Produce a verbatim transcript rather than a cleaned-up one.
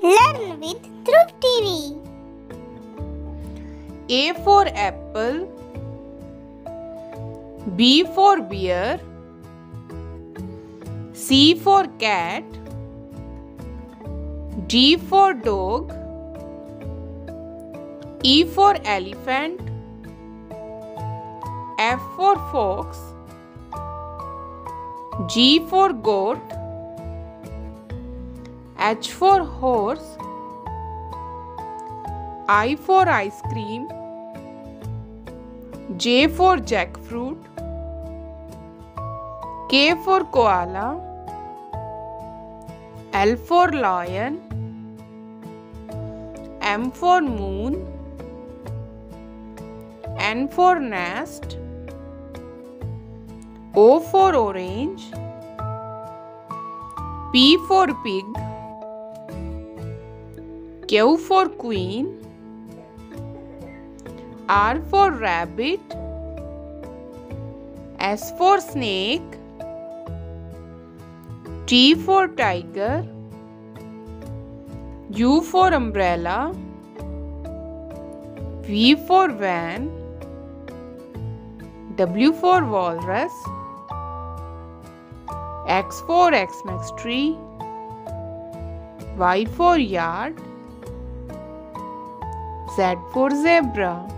Learn with Dhruv T V. A for apple, B for bear, C for cat, D for dog, E for elephant, F for fox, G for goat, H for horse, I for ice cream, J for jackfruit, K for koala, L for lion, M for moon, N for nest, O for orange, P for pig, Q for queen, R for rabbit, S for snake, T for tiger, U for umbrella, V for van, W for walrus, X for Xmas tree, Y for yard, Z for zebra.